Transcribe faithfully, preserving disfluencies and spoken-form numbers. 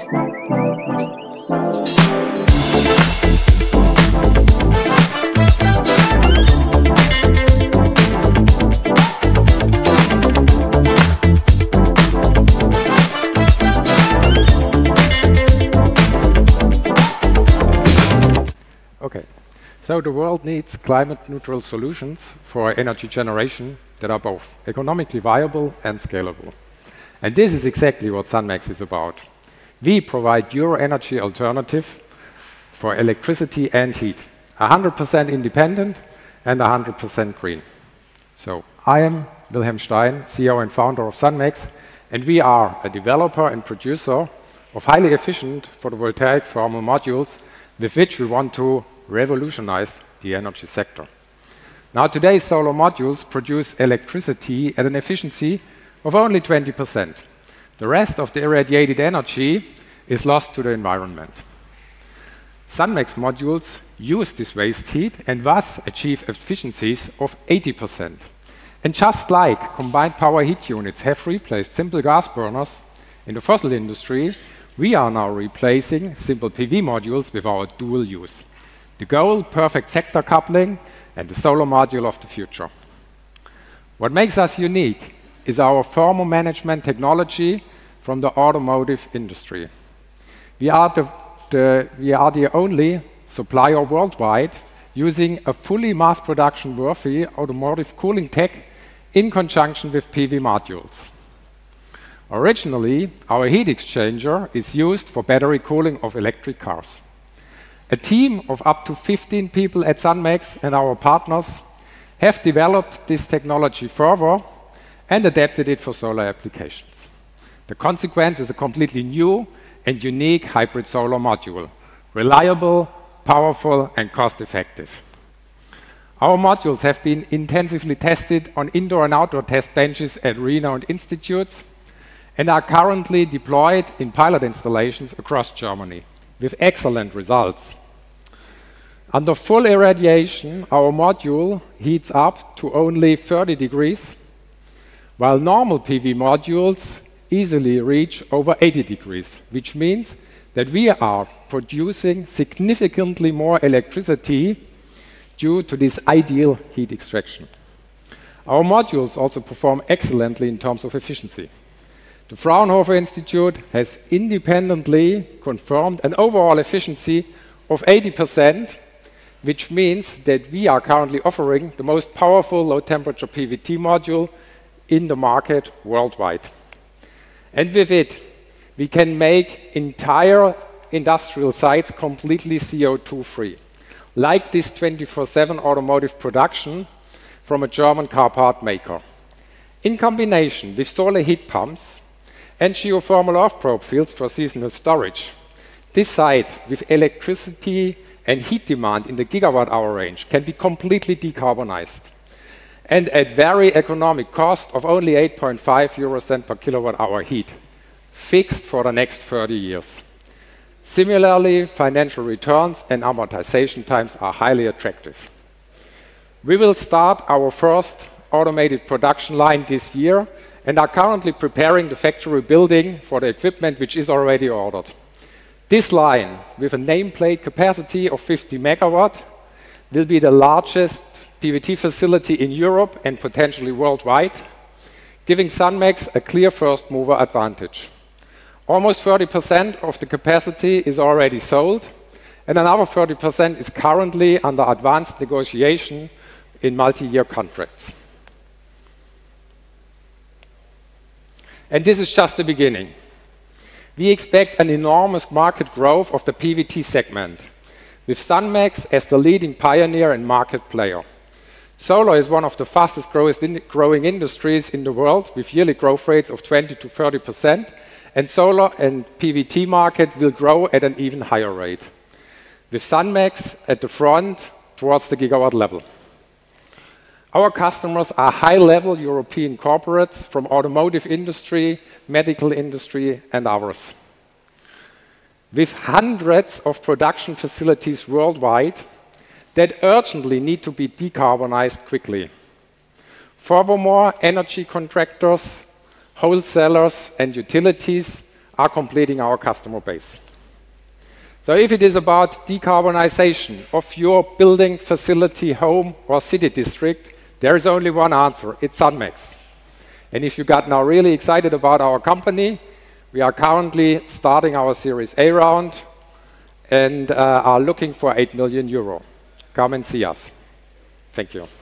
Okay, so the world needs climate-neutral solutions for energy generation that are both economically viable and scalable. And this is exactly what Sunmaxx is about. We provide your energy alternative for electricity and heat, one hundred percent independent and one hundred percent green. So I am Wilhelm Stein, C E O and founder of Sunmaxx, and we are a developer and producer of highly efficient photovoltaic thermal modules with which we want to revolutionize the energy sector. Now today's solar modules produce electricity at an efficiency of only twenty percent. The rest of the irradiated energy is lost to the environment. Sunmaxx modules use this waste heat and thus achieve efficiencies of eighty percent. And just like combined power heat units have replaced simple gas burners in the fossil industry, we are now replacing simple P V modules with our dual use. The goal, perfect sector coupling and the solar module of the future. What makes us unique is our thermal management technology from the automotive industry. We are the, the, we are the only supplier worldwide using a fully mass production worthy automotive cooling tech in conjunction with P V modules. Originally, our heat exchanger is used for battery cooling of electric cars. A team of up to fifteen people at Sunmaxx and our partners have developed this technology further and adapted it for solar applications. The consequence is a completely new and unique hybrid solar module, reliable, powerful, and cost-effective. Our modules have been intensively tested on indoor and outdoor test benches at RINA and institutes, and are currently deployed in pilot installations across Germany, with excellent results. Under full irradiation, our module heats up to only thirty degrees, while normal P V modules easily reach over eighty degrees, which means that we are producing significantly more electricity due to this ideal heat extraction. Our modules also perform excellently in terms of efficiency. The Fraunhofer Institute has independently confirmed an overall efficiency of eighty percent, which means that we are currently offering the most powerful low-temperature P V T module in the market worldwide. And with it, we can make entire industrial sites completely C O two free, like this twenty-four seven automotive production from a German car part maker. In combination with solar heat pumps and geothermal off-probe fields for seasonal storage, this site with electricity and heat demand in the gigawatt-hour range can be completely decarbonized, and at very economic cost of only eight point five euro cents per kilowatt hour heat, fixed for the next thirty years. Similarly, financial returns and amortization times are highly attractive. We will start our first automated production line this year and are currently preparing the factory building for the equipment which is already ordered. This line, with a nameplate capacity of fifty megawatt, will be the largest P V T facility in Europe and potentially worldwide, giving Sunmaxx a clear first mover advantage. Almost thirty percent of the capacity is already sold, and another thirty percent is currently under advanced negotiation in multi-year contracts. And this is just the beginning. We expect an enormous market growth of the P V T segment, with Sunmaxx as the leading pioneer and market player. Solar is one of the fastest growing industries in the world, with yearly growth rates of twenty to thirty percent, and solar and P V T market will grow at an even higher rate, with Sunmaxx at the front towards the gigawatt level. Our customers are high-level European corporates from automotive industry, medical industry, and others. With hundreds of production facilities worldwide, that urgently need to be decarbonized quickly. Furthermore, energy contractors, wholesalers, and utilities are completing our customer base. So if it is about decarbonization of your building, facility, home or city district, there is only one answer, it's Sunmaxx. And if you got now really excited about our company, we are currently starting our Series A round and uh, are looking for eight million euro. Come and see us. Thank you.